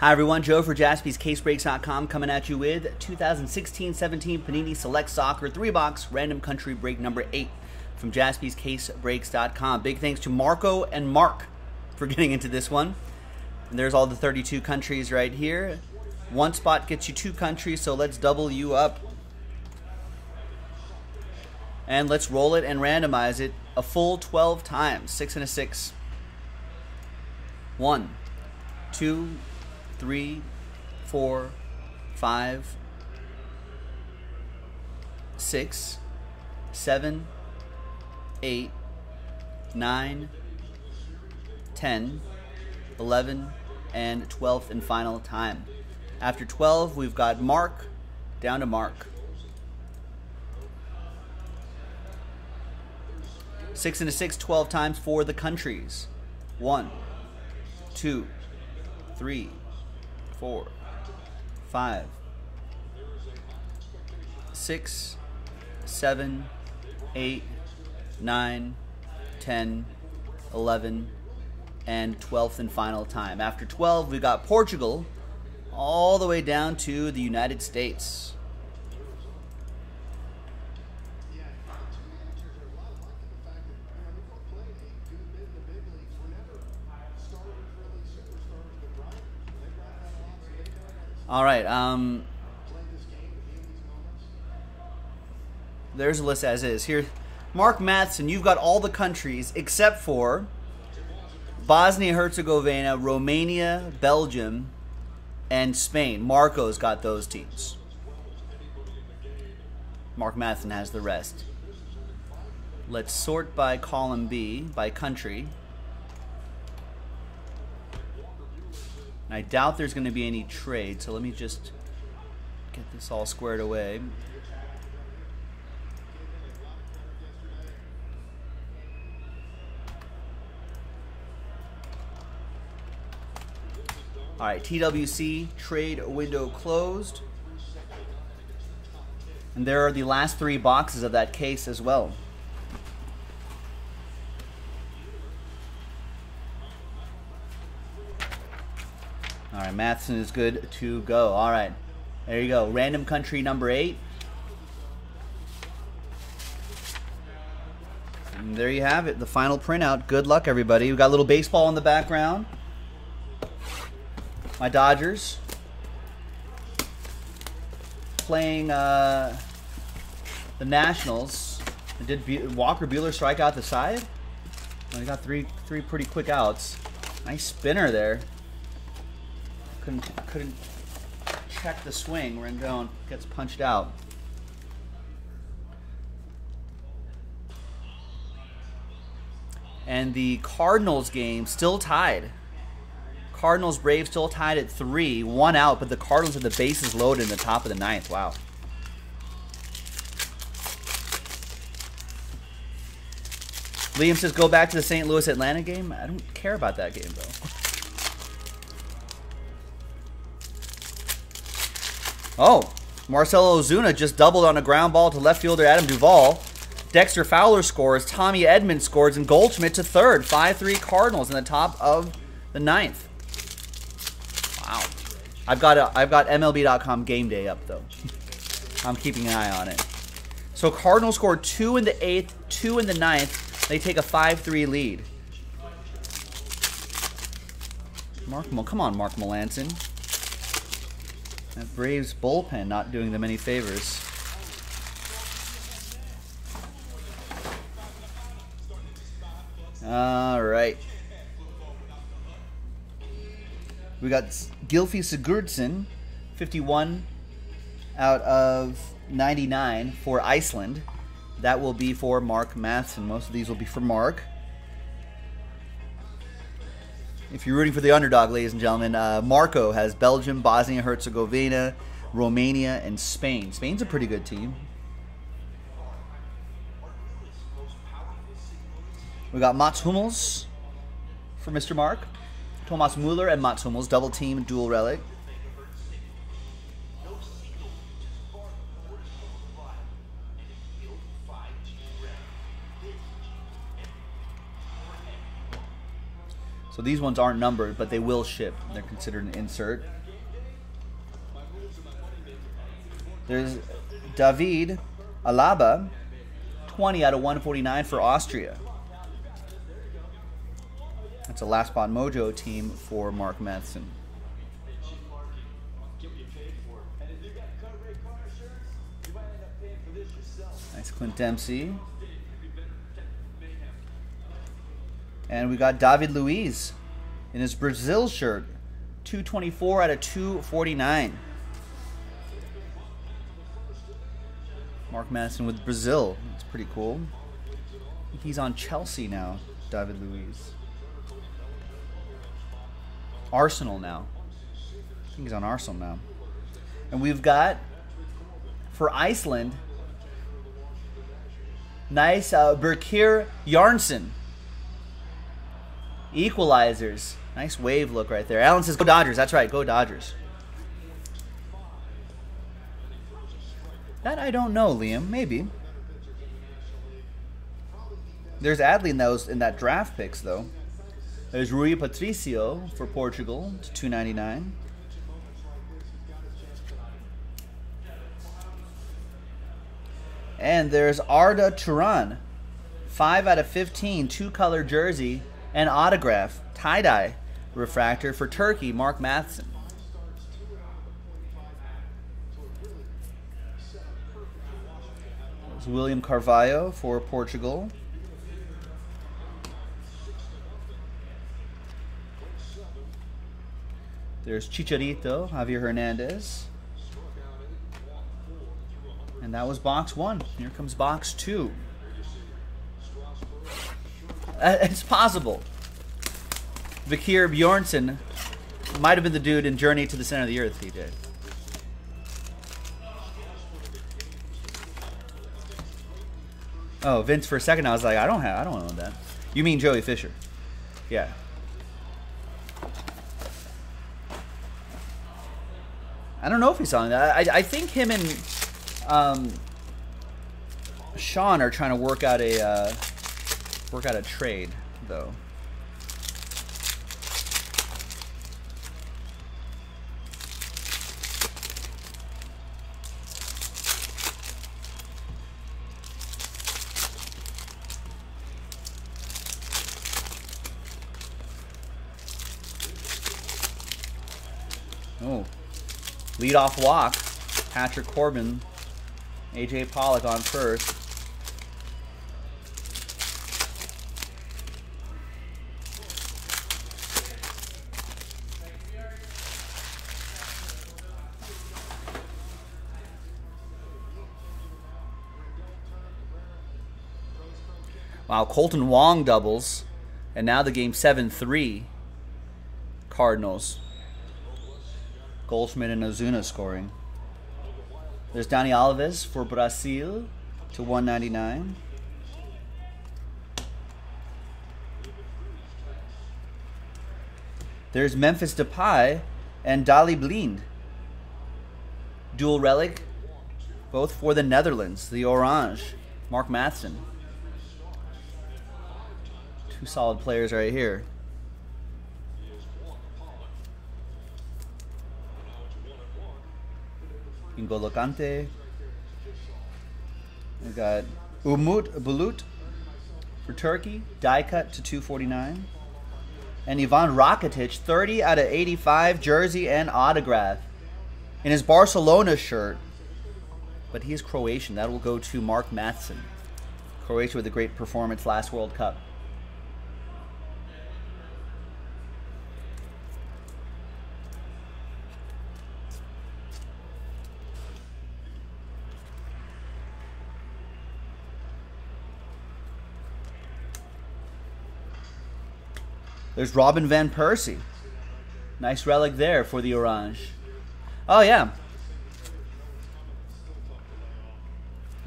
Hi everyone, Joe for JaspysCaseBreaks.com coming at you with 2016-17 Panini Select Soccer 3-box Random Country Break number 8 from JaspysCaseBreaks.com. Big thanks to Marco and Mark for getting into this one. And there's all the 32 countries right here. One spot gets you 2 countries, so let's double you up. And let's roll it and randomize it a full 12 times. 6 and a 6. 1, 2, 3, 4, 5, 6, 7, 8, 9, 10, 11, and 12th and final time. After 12, we've got Mark down to Mark. 6 and a 6, 12 times for the countries. 1, 2, 3, 4, 5, 6, 7, 8, 9, 10, 11, and 12th and final time. After 12, we got Portugal all the way down to the United States. All right, there's a list as is. Here, Mark Matheson, you've got all the countries except for Bosnia-Herzegovina, Romania, Belgium, and Spain. Marco's got those teams. Mark Matheson has the rest. Let's sort by column B, by country. I doubt there's going to be any trade, so let me just get this all squared away. All right, TWC trade window closed. And there are the last 3 boxes of that case as well. All right, Matheson is good to go. All right, there you go. Random country number 8. And there you have it, the final printout. Good luck, everybody. We've got a little baseball in the background. My Dodgers playing the Nationals. Did Walker Bueller strike out the side? Well, he got three pretty quick outs. Nice spinner there. Couldn't check the swing. Rendon gets punched out. And the Cardinals game still tied. Cardinals Braves still tied at 3. 1 out, but the Cardinals have the bases loaded in the top of the 9th. Wow. Liam says go back to the St. Louis Atlanta game. I don't care about that game though. Oh, Marcelo Ozuna just doubled on a ground ball to left fielder Adam Duvall. Dexter Fowler scores, Tommy Edman scores, and Goldschmidt to third. 5-3 Cardinals in the top of the 9th. Wow. I've got MLB.com game day up, though. I'm keeping an eye on it. So Cardinals score 2 in the 8th, 2 in the 9th. They take a 5-3 lead. Come on, Mark Melancon. That Braves bullpen not doing them any favors. All right. We got Gilfi Sigurdsson, 51 out of 99 for Iceland. That will be for Mark Matheson. Most of these will be for Mark. If you're rooting for the underdog, ladies and gentlemen, Marco has Belgium, Bosnia-Herzegovina, Romania, and Spain. Spain's a pretty good team. We got Mats Hummels for Mr. Mark. Thomas Müller and Mats Hummels, double team, dual relic. So these ones aren't numbered, but they will ship. They're considered an insert. There's David Alaba, 20/149 for Austria. That's a Last Spot Mojo team for Mark Matheson. Nice Clint Dempsey. And we got David Luiz in his Brazil shirt, 224/249. Mark Matheson with Brazil. That's pretty cool. He's on Chelsea now, David Luiz. Arsenal now. I think he's on Arsenal now. And we've got, for Iceland, nice Birkir Bjarnason. Equalizers. Nice wave look right there. Alan says, go Dodgers. That's right, go Dodgers. That I don't know, Liam. Maybe. There's Adley in those, in that draft picks, though. There's Rui Patricio for Portugal, $2.99. And there's Arda Turan, 5/15, two-color jersey and autograph, tie-dye refractor for Turkey, Mark Matheson. There's William Carvalho for Portugal. There's Chicharito, Javier Hernandez. And that was box one. Here comes box two. It's possible Birkir Bjarnason might have been the dude in Journey to the Center of the Earth he did. Oh, Vince, for a second I was like, I don't know that. You mean Joey Fisher. Yeah. I don't know if he's on that. I think him and Sean are trying to work out a trade, though. Oh, leadoff walk, Patrick Corbin, AJ Pollock on first. Wow, Colton Wong doubles, and now the game 7-3 Cardinals. Goldschmidt and Ozuna scoring. There's Dani Alves for Brazil, $2.99. There's Memphis Depay and Dali Blind. Dual relic, both for the Netherlands. The orange, Mark Matheson. Two solid players right here. Ingo Locante. We got Umut Bulut for Turkey, die cut to $2.49. And Ivan Rakitic, 30/85 jersey and autograph in his Barcelona shirt. But he is Croatian. That will go to Mark Matheson. Croatia with a great performance last World Cup. There's Robin Van Persie. Nice relic there for the Orange. Oh, yeah.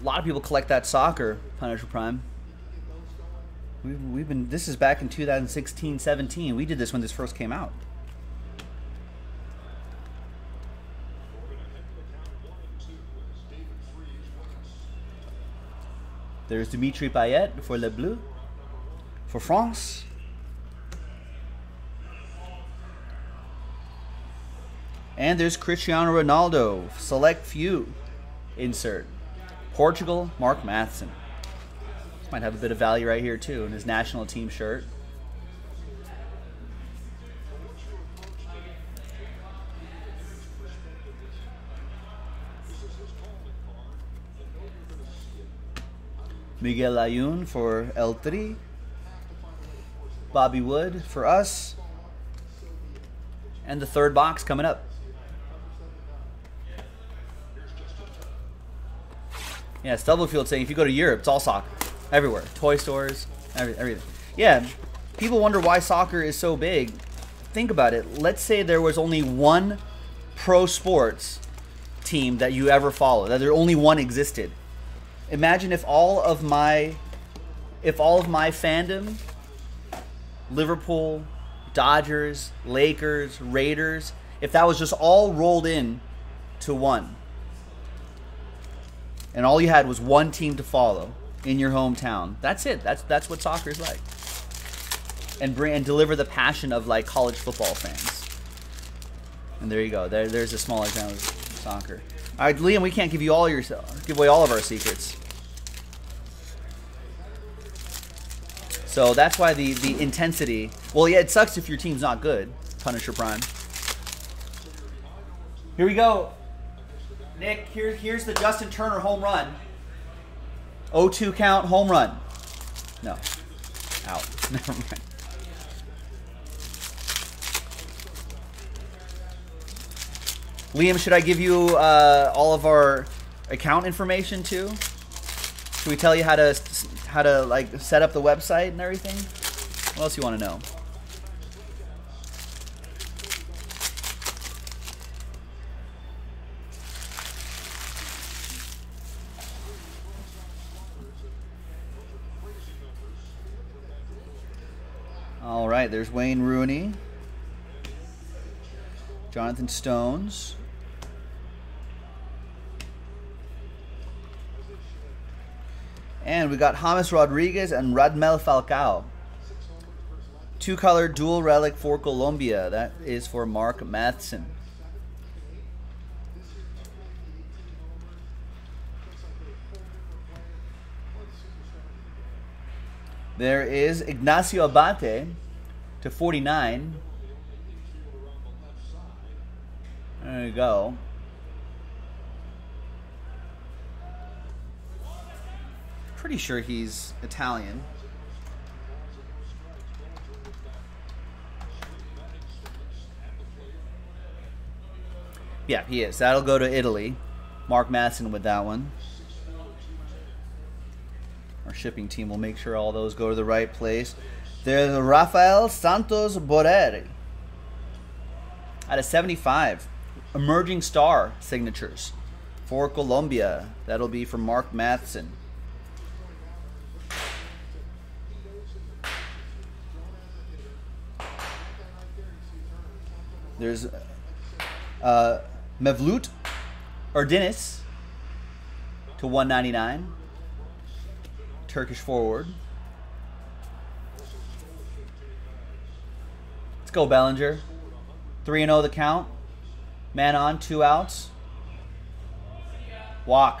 A lot of people collect that soccer, Punisher Prime. We've been, this is back in 2016-17. We did this when this first came out. There's Dimitri Payet for Le Bleu, for France. And there's Cristiano Ronaldo, select few, insert. Portugal, Mark Matheson. Might have a bit of value right here too in his national team shirt. Miguel Ayun for El Tri. Bobby Wood for us. And the third box coming up. Yeah, Stubblefield saying if you go to Europe, it's all soccer. Everywhere. Toy stores, everything. Yeah, people wonder why soccer is so big. Think about it. Let's say there was only one pro sports team that you ever followed, that there only one existed. Imagine if all of my fandom, Liverpool, Dodgers, Lakers, Raiders, if that was just all rolled in to one. And all you had was one team to follow in your hometown. That's it. That's what soccer is like. And deliver the passion of like college football fans. And there you go. There's a small example of soccer. All right, Liam, we can't give you all your give away all of our secrets. So that's why the intensity. Well, yeah, it sucks if your team's not good. Punisher Prime. Here we go. Nick, here's the Justin Turner home run. 0-2 count, home run. No. Out. Never mind. Liam, should I give you all of our account information too? Should we tell you how to like set up the website and everything? What else you want to know? All right, there's Wayne Rooney, Jonathan Stones. And we got James Rodriguez and Radamel Falcao. Two-color dual relic for Colombia. That is for Mark Matheson. There is Ignacio Abate /49. There you go. Pretty sure he's Italian. Yeah, he is. That'll go to Italy. Mark Matheson with that one. Our shipping team will make sure all those go to the right place. There's Rafael Santos Borreri /75. Emerging star signatures for Colombia. That'll be for Mark Matheson. There's Mevlut Erdinis /199, Turkish forward. Let's go, Bellinger. 3-0 the count. Man on, 2 outs. Walk.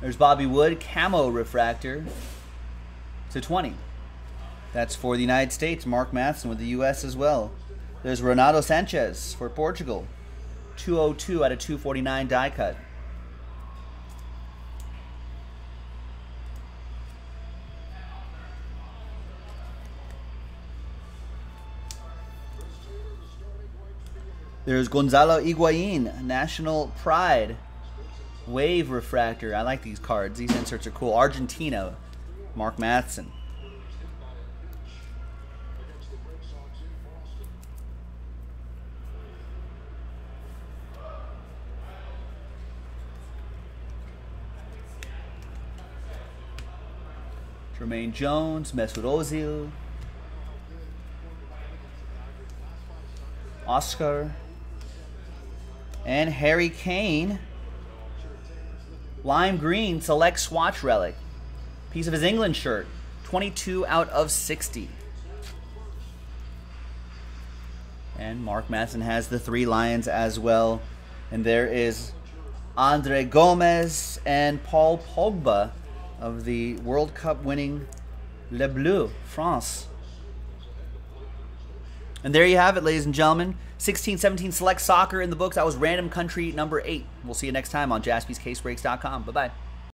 There's Bobby Wood, camo refractor /20. That's for the United States. Mark Matheson with the U.S. as well. There's Renato Sanchez for Portugal. 202 out of 249 die cut. There's Gonzalo Higuain, National Pride, Wave Refractor. I like these cards. These inserts are cool. Argentina, Mark Matheson. Jermaine Jones, Mesut Ozil, Oscar, and Harry Kane. Lime green, select swatch relic. Piece of his England shirt, 22 out of 60. And Mark Matheson has the three Lions as well. And there is Andre Gomez and Paul Pogba of the World Cup winning Le Bleu, France. And there you have it, ladies and gentlemen. 16-17 Select Soccer in the books. That was Random Country number 8. We'll see you next time on JaspysCaseBreaks.com. Bye-bye.